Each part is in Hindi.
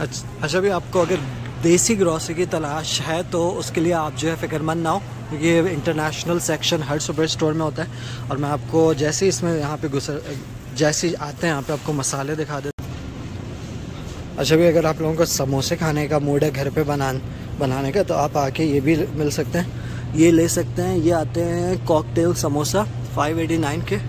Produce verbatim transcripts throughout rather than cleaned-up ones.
अच्छा भी आपको अगर देसी ग्रॉसरी की तलाश है तो उसके लिए आप जो है फ़िक्रमंद ना हो, क्योंकि ये इंटरनेशनल सेक्शन हर सुपर स्टोर में होता है। और मैं आपको जैसे ही इसमें यहाँ पे घुस जैसे आते हैं यहाँ पे आपको मसाले दिखा देते हैं। अच्छा भी अगर आप लोगों को समोसे खाने का मूड है घर पे बना बनाने का तो आप आके ये भी मिल सकते हैं, ये ले सकते हैं। ये आते हैं cocktail samosa five eighty nine के।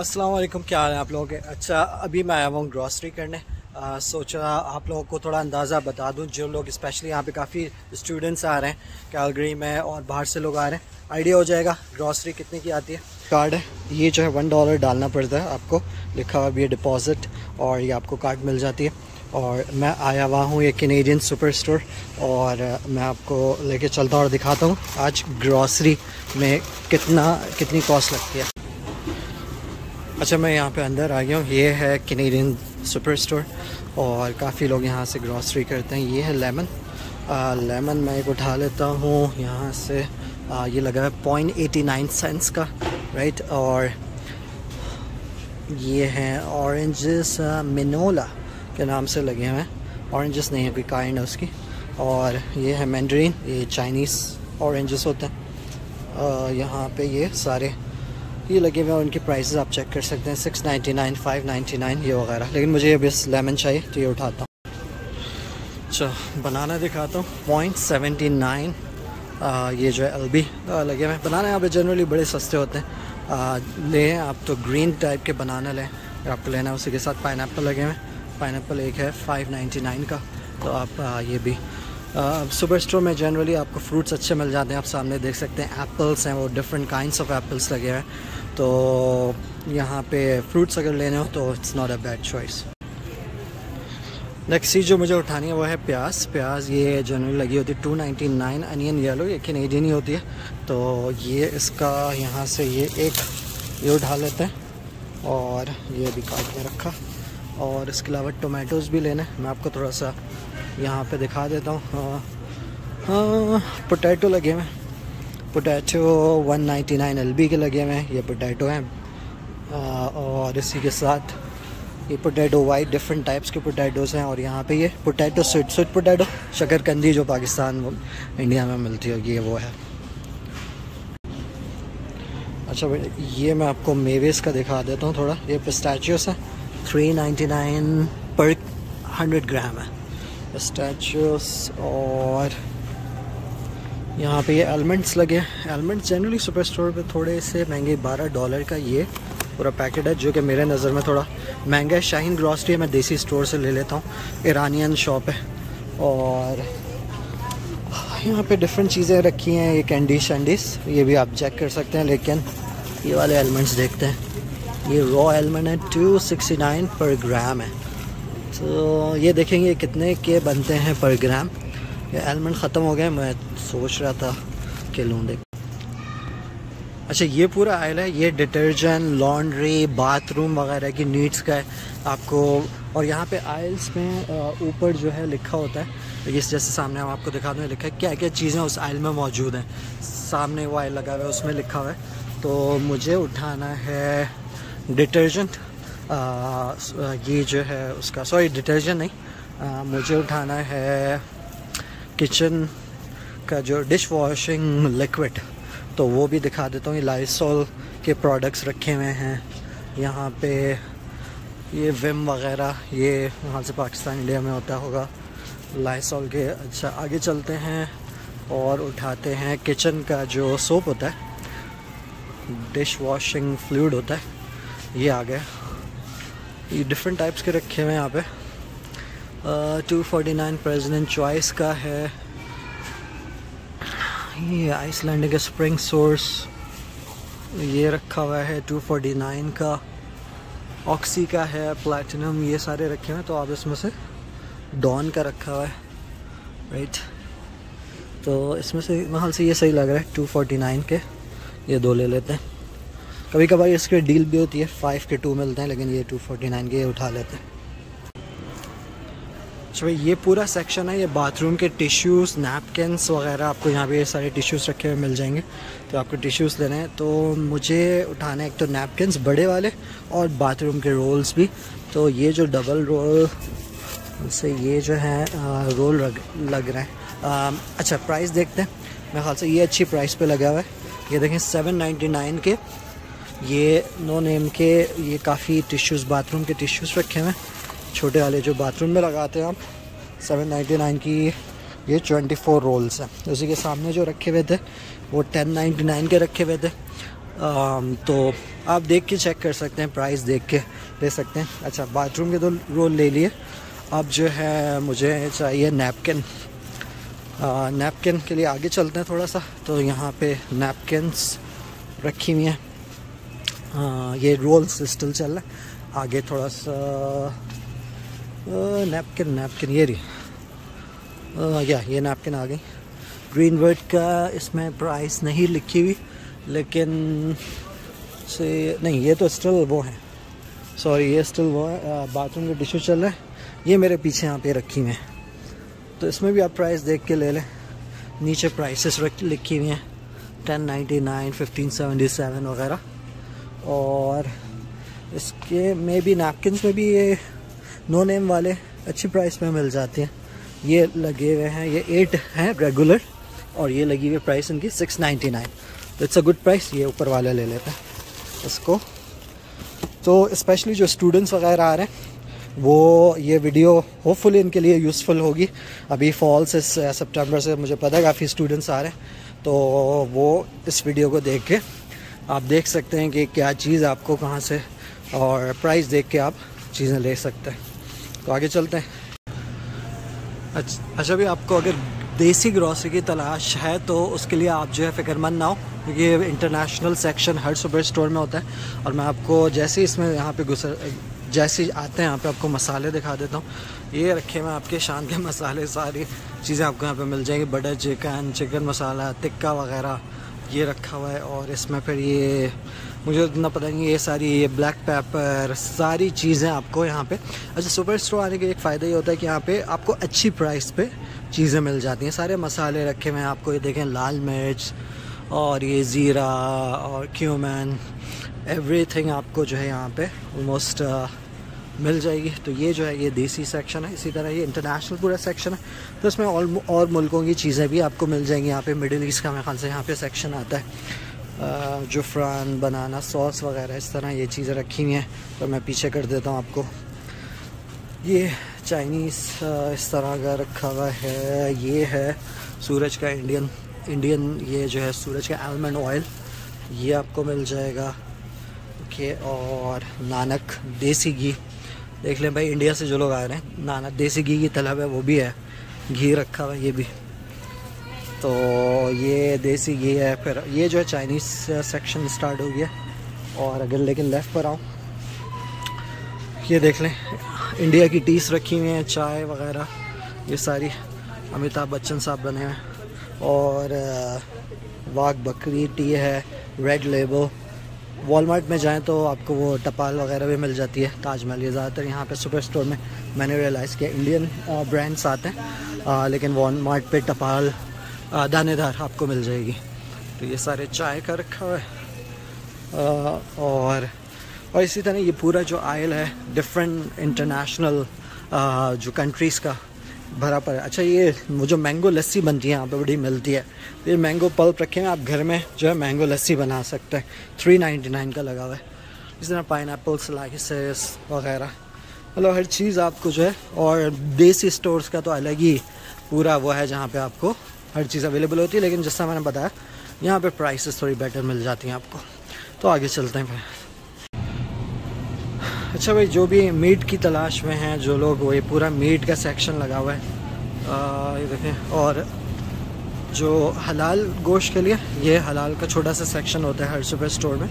अस्सलाम वालेकुम, क्या हाल है आप लोगों के। अच्छा अभी मैं आया हुआ हूँ ग्रॉसरी करने, आ, सोचा आप लोगों को थोड़ा अंदाज़ा बता दूं। जो लोग स्पेशली यहाँ पे काफ़ी स्टूडेंट्स आ रहे हैं कैलगरी में और बाहर से लोग आ रहे हैं, आइडिया हो जाएगा ग्रॉसरी कितने की आती है। कार्ड है ये जो है वन डॉलर डालना पड़ता है आपको, लिखा हुआ ये डिपॉज़िट, और ये आपको कार्ड मिल जाती है। और मैं आया हुआ हूँ ये कैनेडियन सुपर स्टोर, और मैं आपको लेके चलता हूँ और दिखाता हूँ आज ग्रॉसरी में कितना कितनी कॉस्ट लगती है। अच्छा मैं यहाँ पे अंदर आ गया हूँ, ये है कैनेडियन सुपर स्टोर और काफ़ी लोग यहाँ से ग्रॉसरी करते हैं। ये है लेमन, आ, लेमन मैं एक उठा लेता हूँ यहाँ से। आ, ये लगा है पॉइंट एटी नाइन सेंट्स का, राइट। और ये हैं ऑरेंजेस, मिनोला के नाम से लगे हुए हैं, ऑरेंजेस नहीं है कोई काइंड है उसकी। और ये है मैंड्रीन, ये चाइनीज़ ऑरेंजेस होते हैं। यहाँ पे ये सारे ये लगे हुए हैं, उनके प्राइसेस आप चेक कर सकते हैं six ninety nine, five ninety nine ये वगैरह। लेकिन मुझे अभी इस लेमन चाहिए तो ये उठाता हूँ। अच्छा बनाना दिखाता हूँ, पॉइंट सेवेंटी नाइन। ये जो है एलबी लगे हुए हैं। बनाना यहाँ पे जनरली बड़े सस्ते होते हैं, लें आप तो ग्रीन टाइप के बनाना लें आपको लेना है। उसी के साथ पाइनएप्पल लगे हुए हैं, पाइनएप्पल एक है फाइव नाइन्टी नाइन का। तो आप आ, ये भी सुपर स्टोर में जनरली आपको फ्रूट्स अच्छे मिल जाते हैं। आप सामने देख सकते हैं एप्पल्स हैं, वो डिफरेंट काइंड्स ऑफ एप्पल्स लगे हुए हैं। तो यहाँ पे फ्रूट्स अगर लेने हो तो it's not a bad choice. Next चीज़ जो मुझे उठानी है वो है प्याज। प्याज ये जनरली लगी होती है two ninety nine. Onion yellow ये कैनेडियन ही होती है। तो ये इसका यहाँ से ये एक ये उठा लेते हैं और ये भी काट के रखा। और इसके अलावा टोमेटोज़ भी लेना है। मैं आपको थोड़ा सा यहाँ पे दिखा देता हूँ। पोटैटो लगे हुए हैं, potato one ninety nine LB के लगे हुए हैं। ये पोटैटो हैं और इसी के साथ ये पोटैटो वाइट, डिफरेंट टाइप्स के पोटैटोज़ हैं। और यहाँ पे ये पोटैटो स्वीट स्वीट पोटैटो, शकरकंदी जो पाकिस्तान इंडिया में मिलती होगी, ये वो है। अच्छा ये मैं आपको मेवेस का दिखा देता हूँ थोड़ा। ये पिस्ताचियोस है, थ्री नाइन्टी नाइन पर हंड्रेड ग्राम है पिस्ताचियोस। और यहाँ पे ये आलमंड्स लगे हैं। आलमंड्स जनरली सुपर स्टोर पे थोड़े से महंगे, बारह डॉलर का ये पूरा पैकेट है, जो कि मेरे नज़र में थोड़ा महंगा है। शाहीन ग्रॉसरी है, मैं देसी स्टोर से ले लेता हूँ, ईरानियन शॉप है। और यहाँ पे डिफरेंट चीज़ें रखी हैं, ये कैंडीज शैंडीज ये भी आप चेक कर सकते हैं। लेकिन ये वाले आलमंड्स देखते हैं, ये रॉ आलमंड है, टू सिक्सटी नाइन पर ग्राम है। तो ये देखेंगे कितने के बनते हैं पर ग्राम। ये आलमंड ख़त्म हो गए, मैं सोच रहा था कि लूँ देख। अच्छा ये पूरा आयल है, ये डिटर्जेंट, लॉन्ड्री, बाथरूम वगैरह की नीड्स का है आपको। और यहाँ पे आयल्स में ऊपर जो है लिखा होता है, इस जैसे सामने हम आपको दिखा दें लिखा है क्या क्या चीज़ें उस आयल में मौजूद हैं। सामने वो आयल लगा हुआ है, उसमें लिखा हुआ है। तो मुझे उठाना है डिटर्जेंट, आ, ये जो है उसका सॉरी डिटर्जेंट नहीं, आ, मुझे उठाना है किचन का जो डिश वॉशिंग लिक्विड, तो वो भी दिखा देता हूँ। ये लाइसॉल के प्रोडक्ट्स रखे हुए हैं यहाँ पे, ये विम वगैरह, ये यहाँ से पाकिस्तान इंडिया में होता होगा लाइसॉल के। अच्छा आगे चलते हैं और उठाते हैं किचन का जो सोप होता है, डिश वॉशिंग फ्लूइड होता है, ये आ गया। ये डिफरेंट टाइप्स के रखे हुए हैं यहाँ पे। Two forty nine president choice का है। ये आइसलैंड का स्प्रिंग सोर्स ये रखा हुआ है टू फोर्टी नाइन का। ऑक्सी का है, प्लैटिनम, ये सारे रखे हुए हैं। तो आप इसमें से डॉन का रखा हुआ है, राइट। तो इसमें से महल से ये सही लग रहा है, टू फोर्टी नाइन के ये दो ले लेते हैं। कभी कभार इसके डील भी होती है, फाइव के टू मिलते हैं, लेकिन ये टू फोर्टी नाइन के ये उठा लेते हैं। अच्छा भाई ये पूरा सेक्शन है, ये बाथरूम के टिश्यूज़, नैपकिन्स वगैरह, आपको यहाँ पे ये सारे टिश्यूज़ रखे हुए मिल जाएंगे। तो आपको टिश्यूज़ लेने हैं तो मुझे उठाना है एक तो नैपकिन्स बड़े वाले और बाथरूम के रोल्स भी। तो ये जो डबल रोल से ये जो है आ, रोल लग, लग रहे हैं। अच्छा प्राइस देखते हैं, मेरे ख्याल से ये अच्छी प्राइस पर लगा हुआ है। ये देखें सेवन नाइन्टी नाइन के ये नो नेम के ये काफ़ी टिश्यूज़, बाथरूम के टिश्यूज़ रखे हुए हैं, छोटे वाले जो बाथरूम में लगाते हैं आप। सेवन नाइन्टी नाइन की ये चौबीस रोल्स हैं। उसी के सामने जो रखे हुए थे वो टेन नाइन्टी नाइन के रखे हुए थे। आम, तो आप देख के चेक कर सकते हैं, प्राइस देख के ले सकते हैं। अच्छा बाथरूम के दो रोल ले लिए। अब जो है मुझे चाहिए नैपकिन। नैपकिन के लिए आगे चलते हैं थोड़ा सा। तो यहाँ पे नैपकिन्स रखी हुई हैं, ये रोल्स स्टिल चल रहा है। आगे थोड़ा सा नैपकिन नैपकिन ये रही, या ये नैपकिन आ गई। ग्रीन वर्ड का इसमें प्राइस नहीं लिखी हुई, लेकिन से नहीं ये तो स्टिल वो है, सॉरी ये स्टिल वो है। बाथरूम के टिश्यू चल रहा है, ये मेरे पीछे यहाँ पे रखी हुई है। तो इसमें भी आप प्राइस देख के ले लें। नीचे प्राइसेस रख लिखी हुई हैं ten ninety nine, fifteen seventy seven वगैरह। और इसके में भी नैपकिन्स में भी ये नो नेम वाले अच्छी प्राइस में मिल जाते हैं। ये लगे हुए हैं, ये एट हैं रेगुलर, और ये लगी हुई प्राइस इनकी सिक्स नाइन्टी नाइन। तो इट्स अ गुड प्राइस। ये ऊपर वाला ले लेते हैं इसको। तो स्पेशली जो स्टूडेंट्स वगैरह आ रहे हैं वो ये वीडियो होपफुली इनके लिए यूज़फुल होगी। अभी फॉल से सितंबर से मुझे पता है काफ़ी स्टूडेंट्स आ रहे हैं, तो वो इस वीडियो को देख के आप देख सकते हैं कि क्या चीज़ आपको कहाँ से, और प्राइस देख के आप चीज़ें ले सकते हैं। तो आगे चलते हैं। अच्छा अच्छा भी आपको अगर देसी ग्रॉसरी की तलाश है तो उसके लिए आप जो है फ़िक्रमंद ना हो, क्योंकि ये इंटरनेशनल सेक्शन हर सुपर स्टोर में होता है। और मैं आपको जैसे ही इसमें यहाँ पे घुस जैसे आते हैं यहाँ पे आपको मसाले दिखा देता हूँ। ये रखे मैं आपके शान के मसाले, सारी चीज़ें आपको यहाँ पर मिल जाएगी। Butter chicken, chicken masala, tikka वगैरह ये रखा हुआ है। और इसमें फिर ये मुझे इतना पता नहीं, ये सारी ये ब्लैक पेपर, सारी चीज़ें आपको यहाँ पे। अच्छा सुपर स्टोर आने के एक फ़ायदा ये होता है कि यहाँ पे आपको अच्छी प्राइस पे चीज़ें मिल जाती हैं। सारे मसाले रखे हुए हैं आपको, ये देखें लाल मिर्च और ये ज़ीरा और क्यूमन, एवरीथिंग आपको जो है यहाँ पे ऑलमोस्ट मिल जाएगी। तो ये जो है ये देसी सेक्शन है। इसी तरह ये इंटरनेशनल पूरा सेक्शन है, तो इसमें और और मुल्कों की चीज़ें भी आपको मिल जाएंगी। यहाँ पे मिडिल ईस्ट का मेरे ख्याल से यहाँ पे सेक्शन आता है, जुफ्रान, बनाना सॉस वगैरह, इस तरह ये चीज़ें रखी हुई हैं। तो मैं पीछे कर देता हूँ आपको। ये चाइनीज़ इस तरह का रखा हुआ है। ये है सूरज का इंडियन इंडियन ये जो है सूरज का आलमंड ऑयल, ये आपको मिल जाएगा। ओके, और नानक देसी घी देख लें भाई, इंडिया से जो लोग आ रहे हैं, नाना देसी घी की तलब है वो भी है, घी रखा हुआ है ये भी। तो ये देसी घी है। फिर ये जो है चाइनीज़ सेक्शन स्टार्ट हो गया। और अगर लेकिन लेफ़्ट पर आऊँ, ये देख लें इंडिया की टीस रखी हुई हैं, चाय वगैरह, ये सारी अमिताभ बच्चन साहब बने हैं। और वाघ बकरी टी है, रेड लेबल। वॉलमार्ट में जाएं तो आपको वो टपाल वगैरह भी मिल जाती है, ताजमहल। ये ज़्यादातर यहाँ पे सुपर स्टोर में मैंने रियलाइज़ किया इंडियन ब्रांड्स आते हैं, आ, लेकिन वॉलमार्ट पे टपाल आ, दानेदार आपको मिल जाएगी। तो ये सारे चाय का रखा हुआ है। और और इसी तरह ये पूरा जो आयल है डिफरेंट इंटरनेशनल जो कंट्रीज़ का भरा पड़ा। अच्छा ये वो जो मैंगो लस्सी बनती है यहाँ पे बड़ी मिलती है, तो ये मैंगो पल्प रखे हैं, आप घर में जो है मैंगो लस्सी बना सकते हैं। थ्री नाइन्टी नाइन का लगा हुआ है। इस तरह पाइन एप्पल स्लाइसेस वगैरह, मतलब हर चीज़ आपको जो है। और देसी स्टोर्स का तो अलग ही पूरा वो है जहाँ पे आपको हर चीज़ अवेलेबल होती है, लेकिन जिसका मैंने बताया यहाँ पर प्राइसेस थोड़ी बेटर मिल जाती हैं आपको। तो आगे चलते हैं फिर। अच्छा भाई जो भी मीट की तलाश में हैं जो लोग, वो ये पूरा मीट का सेक्शन लगा हुआ है। आ, ये देखें। और जो हलाल गोश्त के लिए ये हलाल का छोटा सा सेक्शन होता है हर सुपर स्टोर में।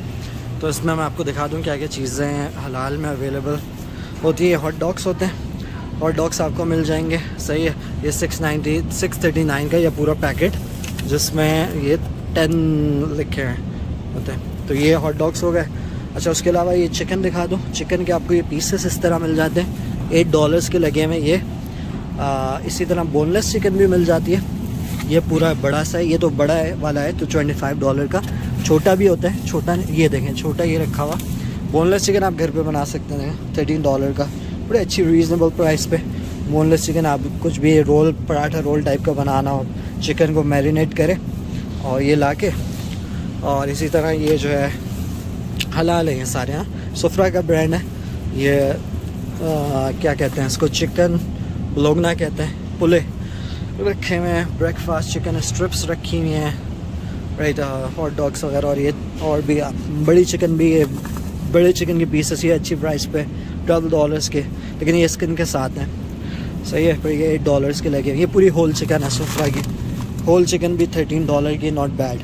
तो इसमें मैं आपको दिखा दूं क्या क्या चीज़ें हलाल में अवेलेबल होती है। हॉट डॉग्स होते हैं, हॉट डॉग्स आपको मिल जाएंगे। सही है। ये six ninety six thirty nine का यह पूरा पैकेट, जिसमें ये टेन लिखे हैं होते हैं। तो ये हॉट डॉग्स हो गए। अच्छा उसके अलावा ये चिकन दिखा दूँ। चिकन के आपको ये पीसेस इस तरह मिल जाते हैं, एट डॉलर्स के लगे हुए ये। आ, इसी तरह बोनलेस चिकन भी मिल जाती है। ये पूरा बड़ा सा है, ये तो बड़ा है वाला है तो पच्चीस डॉलर का। छोटा भी होता है, छोटा ये देखें, छोटा ये रखा हुआ बोनलेस चिकन आप घर पे बना सकते हैं तेरह डॉलर का, बड़ी अच्छी रीज़नेबल प्राइस पे बोनलेस चिकन। आप कुछ भी रोल, पराठा रोल टाइप का बनाना हो, चिकन को मैरिनेट करें और ये ला के, और इसी तरह ये जो है हलाल है सारे। यहाँ सोफ्रा का ब्रांड है ये, आ, क्या कहते हैं इसको, चिकन लोगना कहते हैं, पुले रखे हुए हैं, ब्रेकफास्ट चिकन स्ट्रिप्स रखी हुई हैं, राइट, हॉट डॉग्स वगैरह, और ये और भी बड़ी चिकन भी, ये बड़े चिकन के पीसेस ये अच्छी प्राइस पे ट्वेल्व डॉलर्स के, लेकिन ये स्किन के साथ हैं। सही है, पर ये एट डॉलर्स के लगे। ये पूरी होल चिकन है सोफ्रा की, होल चिकन भी थर्टीन डॉलर की, नॉट बैड,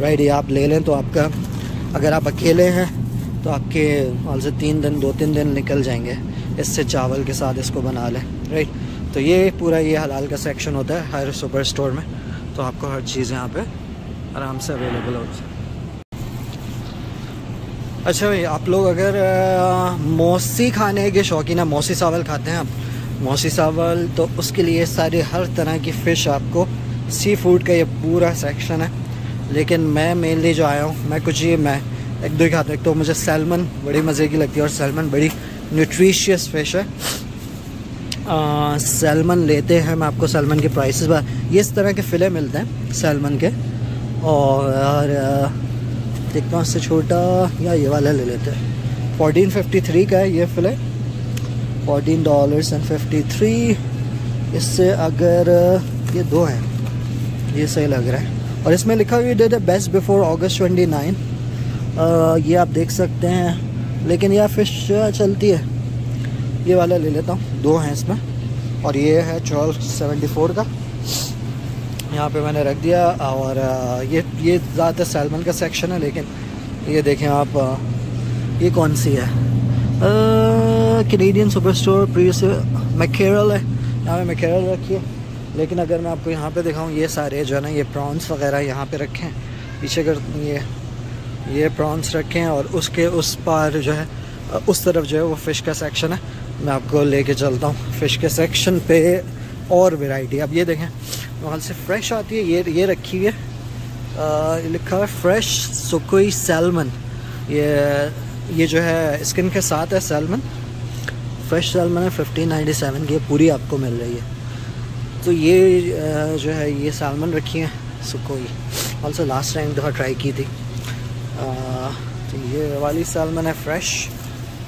राइट। ये आप ले लें तो आपका, अगर आप अकेले हैं तो आपके ऑलसे तीन दिन दो तीन दिन निकल जाएंगे इससे, चावल के साथ इसको बना लें, राइट। तो ये पूरा ये हलाल का सेक्शन होता है हर सुपर स्टोर में, तो आपको हर चीज़ यहाँ पे आराम से अवेलेबल होती है। अच्छा भाई, आप लोग अगर मौसी खाने के शौकीन है, मौसी चावल खाते हैं आप, मौसी चावल, तो उसके लिए सारे हर तरह की फ़िश आपको, सी फूड का ये पूरा सेक्शन है। लेकिन मैं मेनली जो आया हूँ, मैं कुछ ही, मैं एक दो ही खाता हूँ। एक तो मुझे सैल्मन बड़ी मज़े की लगती है, और सैल्मन बड़ी न्यूट्रिशियस फिश है। आ, सैल्मन लेते हैं, मैं आपको सैल्मन के प्राइसेस, ये इस तरह के फ़िले मिलते हैं सैल्मन के, और देखता हूँ उससे छोटा या ये वाला ले लेते हैं। फोर्टीन फिफ्टी थ्री का है ये fillet, fourteen dollars and fifty three. इससे अगर ये दो हैं, ये सही लग रहा है, और इसमें लिखा हुआ डेट है best before August twenty nine, ये आप देख सकते हैं। लेकिन यह फ़िश चलती है, ये वाला ले लेता हूँ, दो हैं इसमें, और ये है ट्वेल्व सेवेंटी फोर का, यहाँ पे मैंने रख दिया। और ये ये ज़्यादातर सैल्मन का सेक्शन है। लेकिन ये देखें आप, ये कौन सी है, Canadian super store previous mackerel है, यहाँ पे मैकेरल रखी है। लेकिन अगर मैं आपको यहाँ पे दिखाऊँ, ये सारे जो है ना, ये प्रॉन्स वगैरह यहाँ पे रखे हैं पीछे, कर ये ये प्रॉन्स रखे हैं, और उसके उस पार जो है, उस तरफ जो है वो फ़िश का सेक्शन है। मैं आपको लेके चलता हूँ फ़िश के सेक्शन पे, और वेराइटी। अब ये देखें, वहाँ से फ्रेश आती है, ये ये रखी हुई है, लिखा है फ्रेश सुकोई सैल्मन, ये ये जो है स्किन के साथ है सैल्मन, फ्रेश सैल्मन है, फिफ्टीन नाइन्टी सेवन की पूरी आपको मिल रही है। तो ये आ, जो है ये सैल्मन रखी है सुकोई, ऑल्सो लास्ट टाइम दफ़ा ट्राई की थी। आ, तो ये वाली सैल्मन है फ्रेश।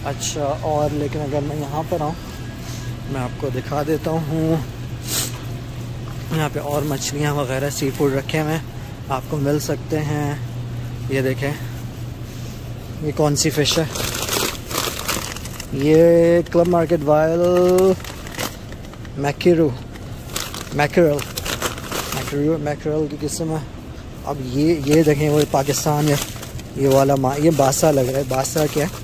अच्छा, और लेकिन अगर मैं यहाँ पर आऊँ, मैं आपको दिखा देता हूँ, यहाँ पे और मछलियाँ वगैरह सी फूड रखे हुए आपको मिल सकते हैं। ये देखें, ये कौन सी फ़िश है, ये क्लब मार्केट वायल मैकेरू मैकेरल मैकेरू मैकेरल की किस्म है। अब ये ये देखें, वो पाकिस्तान है ये वाला, माँ ये बासा लग रहा है। बासा क्या है,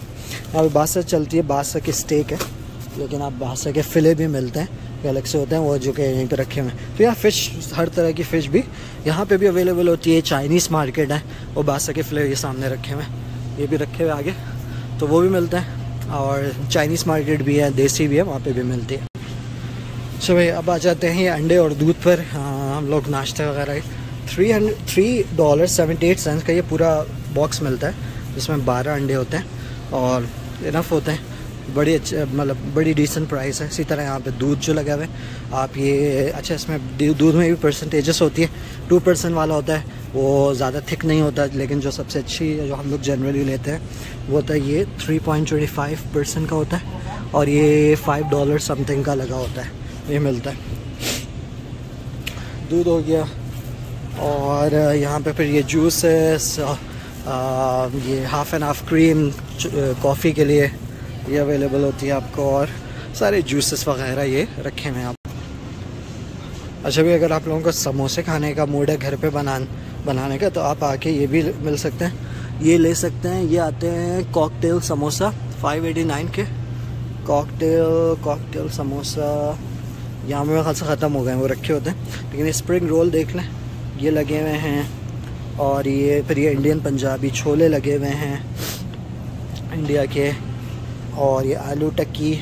और बासा चलती है, बासा की स्टेक है। लेकिन आप बासा के फ़िले भी मिलते हैं, ये अलग से होते हैं, वो जो कि यहीं पे रखे हुए हैं। तो यहाँ फ़िश, हर तरह की फ़िश भी यहाँ पे भी अवेलेबल होती है। चाइनीज़ मार्केट है, वो बासा के फ़िले ये सामने रखे हुए हैं, ये भी रखे हुए आगे, तो वो भी मिलते हैं। और चाइनीज़ मार्केट भी है, देसी भी है, वहाँ पर भी मिलती है। अच्छा भाई, अब आ जाते हैं ये अंडे और दूध पर। हम लोग नाश्ते वगैरह, three hundred three dollar seventy eight cents का ये पूरा बॉक्स मिलता है, जिसमें बारह अंडे होते हैं और इनफ होते हैं। बड़ी अच्छे, मतलब बड़ी डिसेंट प्राइस है। इसी तरह यहाँ पे दूध जो लगा हुआ है आप, ये अच्छा, इसमें दूध में भी परसेंटेजेस होती है। टू परसेंट वाला होता है, वो ज़्यादा थिक नहीं होता, लेकिन जो सबसे अच्छी जो हम लोग जनरली लेते हैं वो होता है ये three point twenty five percent का होता है, और ये फाइव डॉलर समथिंग का लगा होता है, ये मिलता है। दूध हो गया, और यहाँ पर फिर ये जूस है, आ, ये half and half cream coffee के लिए ये अवेलेबल होती है आपको, और सारे जूसेस वगैरह ये रखे हुए हैं आप। अच्छा भी, अगर आप लोगों को समोसे खाने का मूड है घर पे बना बनाने का, तो आप आके ये भी मिल सकते हैं, ये ले सकते हैं। ये आते हैं cocktail samosa five eighty nine के, कॉकटेल कॉकटेल समोसा यहाँ में खासा ख़त्म हो गए हैं, वो रखे होते हैं। लेकिन स्प्रिंग रोल देख लें, ये लगे हुए हैं, और ये फिर ये इंडियन पंजाबी छोले लगे हुए हैं इंडिया के, और ये आलू टक्की,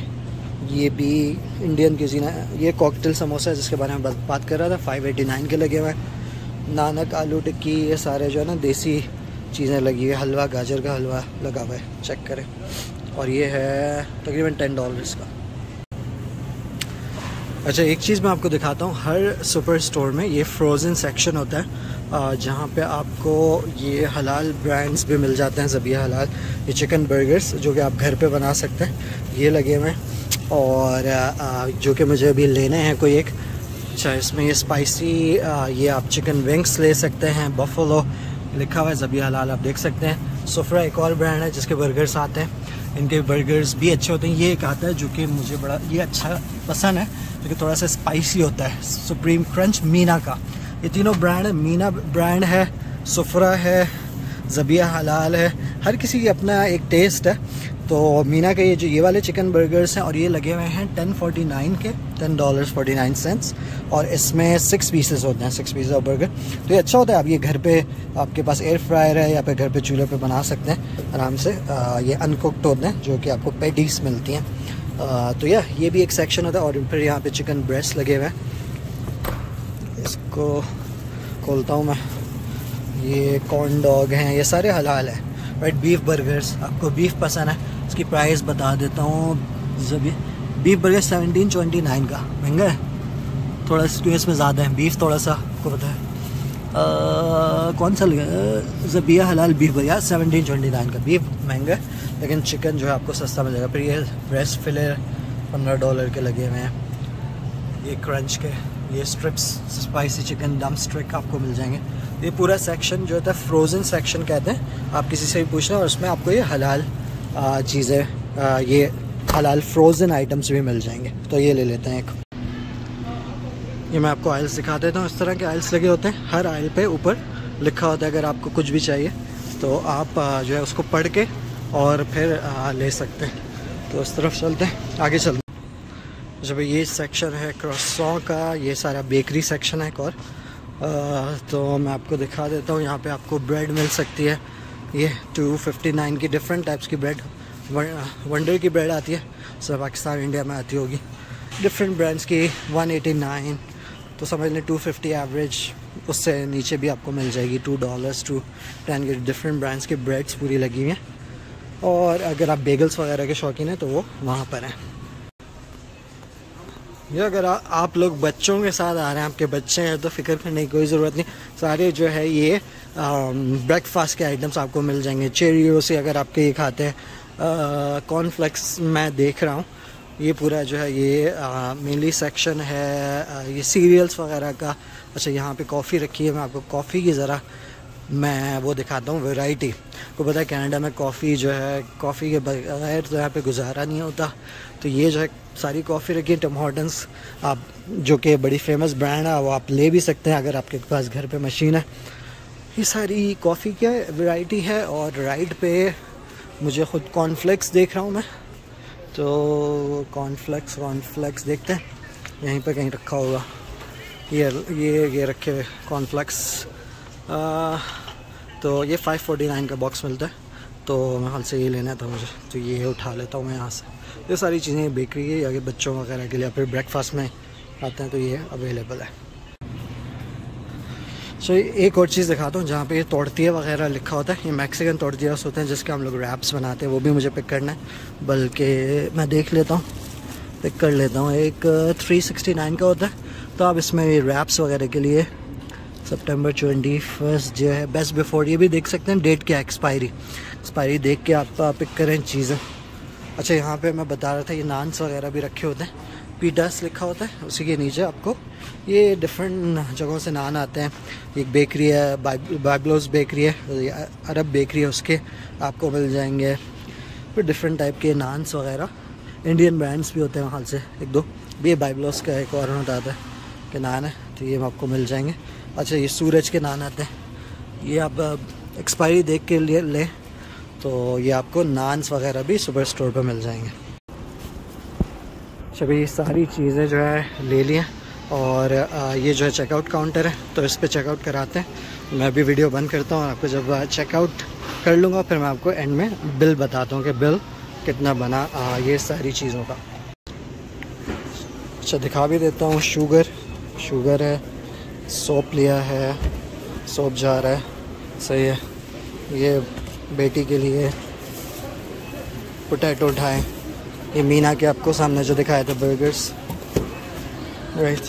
ये भी इंडियन क्यूज़ीन है। ये कॉकटेल समोसा है जिसके बारे में बात कर रहा था, फाइव एटी नाइन के लगे हुए हैं। नानक आलू टिक्की ये सारे जो है ना देसी चीज़ें लगी है। हलवा, गाजर का हलवा लगा हुआ है, चेक करें। और ये है तकरीबन टेन डॉलर्स का। अच्छा एक चीज़ मैं आपको दिखाता हूँ, हर सुपर स्टोर में ये फ्रोज़न सेक्शन होता है जहाँ पे आपको ये हलाल ब्रांड्स भी मिल जाते हैं। ज़बीहा हलाल, ये चिकन बर्गर्स जो कि आप घर पे बना सकते हैं, ये लगे हुए हैं। और जो कि मुझे अभी लेने हैं कोई एक। अच्छा इसमें ये स्पाइसी, ये आप चिकन विंग्स ले सकते हैं, बफेलो लिखा हुआ है ज़बीहा हलाल, आप देख सकते हैं। सोफ्रा एक और ब्रांड है जिसके बर्गर्स आते हैं, इनके बर्गर्स भी अच्छे होते हैं। ये एक आता है जो कि मुझे बड़ा ये अच्छा पसंद है क्योंकि थोड़ा सा स्पाइसी होता है, सुप्रीम क्रंच मीना का। ये तीनों ब्रांड है, मीना ब्रांड है, सुफ्रा है, ज़बीहा हलाल है। हर किसी की अपना एक टेस्ट है। तो मीना के ये जो ये वाले चिकन बर्गर्स हैं और ये लगे हुए हैं टेन फोर्टी नाइन के, ten dollars forty nine cents. और इसमें सिक्स पीसेस होते हैं, सिक्स पीसेस ऑफ बर्गर। तो ये अच्छा होता है, आप ये घर पे, आपके पास एयर फ्रायर है या फिर घर पे चूल्हे पे बना सकते हैं आराम से। आ, ये अनकुक्ड होते हैं जो कि आपको पेटीज मिलती हैं। आ, तो यह ये भी एक सेक्शन होता है। और फिर यहाँ पर चिकन ब्रेस्ट लगे हुए हैं, इसको खोलता हूँ मैं। ये कॉर्न डॉग हैं, ये सारे हलाल हैं। राइट, बीफ बर्गर्स, आपको बीफ पसंद है, इसकी प्राइस बता देता हूँ। जब beef burger seventeen twenty nine का, महंगा है थोड़ा सा, इसमें ज़्यादा है बीफ थोड़ा सा, आपको पता है। कौन सा लगा ज़बीहा हलाल beef burger seventeen twenty nine का, बीफ महंगा है लेकिन चिकन जो है आपको सस्ता मिलेगा। फिर ये ब्रेस्ट फिले पंद्रह डॉलर के लगे हुए हैं, ये क्रंच के, ये स्ट्रिप्स स्पाइसी चिकन डम स्ट्रिक आपको मिल जाएंगे। ये पूरा सेक्शन जो होता है फ्रोज़न सेक्शन कहते हैं, आप किसी से भी पूछ लें। और उसमें आपको ये हलाल चीज़ें, ये हलाल फ्रोज़न आइटम्स भी मिल जाएंगे। तो ये ले लेते हैं एक, ये मैं आपको आइल्स दिखा देता हूँ। इस तरह के आइल्स लगे होते हैं, हर आइल पे ऊपर लिखा होता है, अगर आपको कुछ भी चाहिए तो आप जो है उसको पढ़ के और फिर ले सकते हैं। तो उस तरफ चलते हैं, आगे चलते हैं। जब ये सेक्शन है क्रॉसों का, ये सारा बेकरी सेक्शन है। एक और आ, तो मैं आपको दिखा देता हूँ, यहाँ पे आपको ब्रेड मिल सकती है। ये टू फिफ्टी नाइन की डिफरेंट टाइप्स की ब्रेड, वंडर की ब्रेड आती है, सब पाकिस्तान इंडिया में आती होगी। डिफरेंट ब्रांड्स की वन एटी नाइन, तो समझ लें टू फिफ्टी एवरेज, उससे नीचे भी आपको मिल जाएगी। टू डॉलर्स टू टेन के डिफरेंट ब्रांड्स की ब्रेड्स पूरी लगी हुई हैं। और अगर आप बेगल्स वगैरह के शौकीन हैं तो वो वहाँ पर हैं। ये अगर आ, आप लोग बच्चों के साथ आ रहे हैं, आपके बच्चे हैं तो फ़िक्र करने की कोई ज़रूरत नहीं, सारे जो है ये ब्रेकफास्ट के आइटम्स आपको मिल जाएंगे। चेरियो से अगर आपके ये खाते हैं, कॉर्नफ्लेक्स मैं देख रहा हूँ। ये पूरा जो है ये मेनली सेक्शन है आ, ये सीरियल्स वगैरह का। अच्छा यहाँ पे कॉफ़ी रखी है, मैं आपको कॉफ़ी की ज़रा मैं वो दिखाता हूँ, वैरायटी। आपको पता है कनाडा में कॉफ़ी जो है, कॉफ़ी के बगैर तो यहाँ पे गुजारा नहीं होता। तो ये जो है सारी कॉफ़ी रखी है। टिम हॉर्टन्स आप जो कि बड़ी फेमस ब्रांड है, वो आप ले भी सकते हैं अगर आपके पास घर पे मशीन है। ये सारी कॉफ़ी की वैरायटी है। और राइट पे मुझे ख़ुद कॉर्नफ्लेक्स देख रहा हूँ मैं, तो कॉर्नफ्लेक्स कॉर्नफ्लेक्स देखते हैं, यहीं पर कहीं रखा होगा। ये ये ये रखे हुए कॉर्नफ्लेक्स। आ, तो ये फाइव फोर्टी नाइन का बॉक्स मिलता है, तो मैं हाल से ये लेना था मुझे, तो ये उठा लेता हूँ मैं यहाँ से। ये सारी चीज़ें बेकरी है, या बच्चों वगैरह के लिए, फिर ब्रेकफास्ट में आते हैं तो ये अवेलेबल है। सो so, एक और चीज़ दिखाता हूँ जहाँ पे ये तोड़तिया वगैरह लिखा होता है। ये मैक्सिकन तोड़तियास होते हैं जिसके हम लोग रैप्स बनाते हैं, वो भी मुझे पिक करना है, बल्कि मैं देख लेता हूँ, पिक कर लेता हूँ। एक थ्री सिक्सटी नाइन का होता है। तो आप इसमें रैप्स वगैरह के लिए सितंबर ट्वेंटी फर्स्ट जो है बेस्ट बिफोर, ये भी देख सकते हैं डेट क्या, एक्सपायरी एक्सपायरी देख के आप पिक करें चीज़ें। अच्छा यहाँ पे मैं बता रहा था, ये नान्स वगैरह भी रखे होते हैं, पीडास लिखा होता है, उसी के नीचे आपको ये डिफरेंट जगहों से नान आते हैं। एक बेकरी है, बाइब्लोस बेकरी है, अरब बेकरी है, उसके आपको मिल जाएंगे। फिर डिफरेंट टाइप के नान्स वगैरह, इंडियन ब्रांड्स भी होते हैं वहाँ से एक दो। ये बाइब्लोस का एक और होता है कि नान है, तो ये आपको मिल जाएंगे। अच्छा ये सूरज के नान आते हैं, ये आप एक्सपायरी देख के लिए लें, तो ये आपको नान्स वगैरह भी सुपर स्टोर पर मिल जाएंगे। अच्छा ये सारी चीज़ें जो है ले लिए, और ये जो है चेकआउट काउंटर है, तो इस पर चेकआउट कराते हैं। मैं अभी वीडियो बंद करता हूँ और आपको जब चेकआउट कर लूँगा फिर मैं आपको एंड में बिल बताता हूँ कि बिल कितना बना ये सारी चीज़ों का। अच्छा दिखा भी देता हूँ। शुगर शुगर है, सोप लिया है, सोप जा रहा है, सही है। ये बेटी के लिए पोटैटो उठाएँ, ये मीना के आपको सामने जो दिखाया था बर्गर्स, राइट।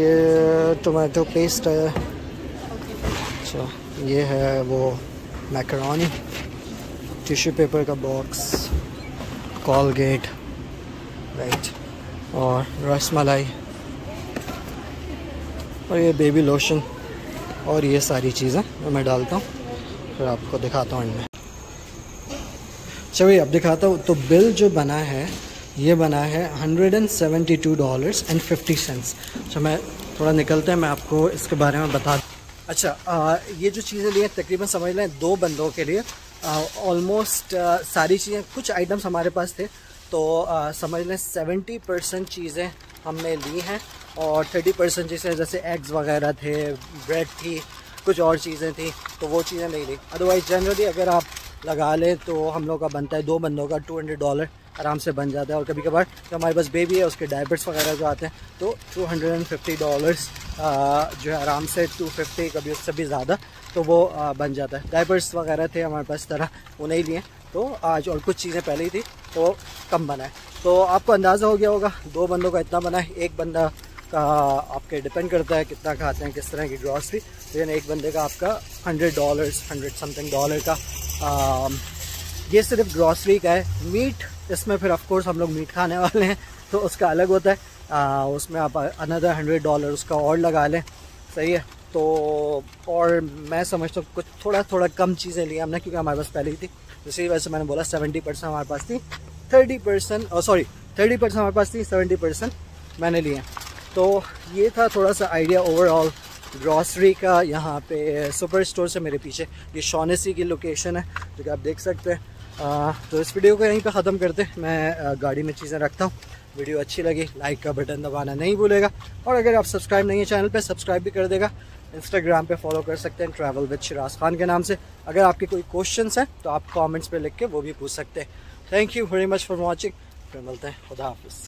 ये टोमेटो पेस्ट है, अच्छा ये है वो मैकरोनी, टिश्यू पेपर का बॉक्स, कॉलगेट, राइट, और रसमलाई, और ये बेबी लोशन, और ये सारी चीज़ें तो मैं डालता हूँ, फिर आपको दिखाता हूँ इनमें। चलिए अब दिखाता हूँ। तो बिल जो बना है ये बना है hundred and seventy two dollars and fifty cents. अच्छा मैं थोड़ा निकलते हैं, मैं आपको इसके बारे में बता दूँ। अच्छा आ, ये जो चीज़ें लिए तकरीबन समझ लें दो बंदों के लिए ऑलमोस्ट सारी चीज़ें, कुछ आइटम्स हमारे पास थे तो uh, समझ लें सेवेंटी परसेंट चीज़ें हमने ली हैं, और थर्टी परसेंट चीज़ें जैसे एग्स वगैरह थे, ब्रेड थी, कुछ और चीज़ें थी, तो वो चीज़ें नहीं ली। अदरवाइज जनरली अगर आप लगा लें तो हम लोग का बनता है दो बंदों का टू हंड्रेड डॉलर आराम से बन जाता है, और कभी कभार जो हमारे पास बेबी है उसके डायपर्स वगैरह जो आते हैं तो two hundred and fifty dollars जो है आराम से, टू फिफ्टी कभी उससे भी ज़्यादा, तो वो uh, बन जाता है। डायपर्स वगैरह थे हमारे पास तरह, वो नहीं लिए तो आज, और कुछ चीज़ें पहले ही थी तो कम बना है। तो आपको अंदाज़ा हो गया होगा दो बंदों का इतना बना है। एक बंदा का आपके डिपेंड करता है कितना खाते हैं, किस तरह की ग्रॉसरी, लेकिन एक बंदे का आपका hundred dollars hundred something dollar का आ, ये सिर्फ ग्रॉसरी का है। मीट इसमें फिर ऑफकोर्स हम लोग मीट खाने वाले हैं तो उसका अलग होता है, आ, उसमें आप अनदर हंड्रेड डॉलर उसका और लगा लें, सही है। तो और मैं समझता हूँ कुछ थोड़ा थोड़ा कम चीज़ें ली हमने क्योंकि हमारे पास पहले ही थी, इसी वजह से मैंने बोला सेवेंटी परसेंट हमारे पास थी, thirty percent sorry thirty percent हमारे पास थी, सेवेंटी परसेंट मैंने लिए। तो ये था थोड़ा सा आइडिया ओवरऑल ग्रॉसरी का। यहाँ पे सुपर स्टोर से मेरे पीछे ये शॉनेसी की लोकेशन है जो कि आप देख सकते हैं। आ, तो इस वीडियो को यहीं पे ख़त्म करते हैं। मैं गाड़ी में चीज़ें रखता हूँ। वीडियो अच्छी लगी लाइक का बटन दबाना नहीं भूलेगा, और अगर आप सब्सक्राइब नहीं है चैनल पे सब्सक्राइब भी कर देगा। इंस्टाग्राम पे फॉलो कर सकते हैं ट्रैवल विद शिराज खान के नाम से। अगर आपके कोई क्वेश्चंस हैं तो आप कमेंट्स पे लिख के वो भी पूछ सकते हैं। Thank you very much for watching, फिर मिलते हैं, खुदा हाफिज़।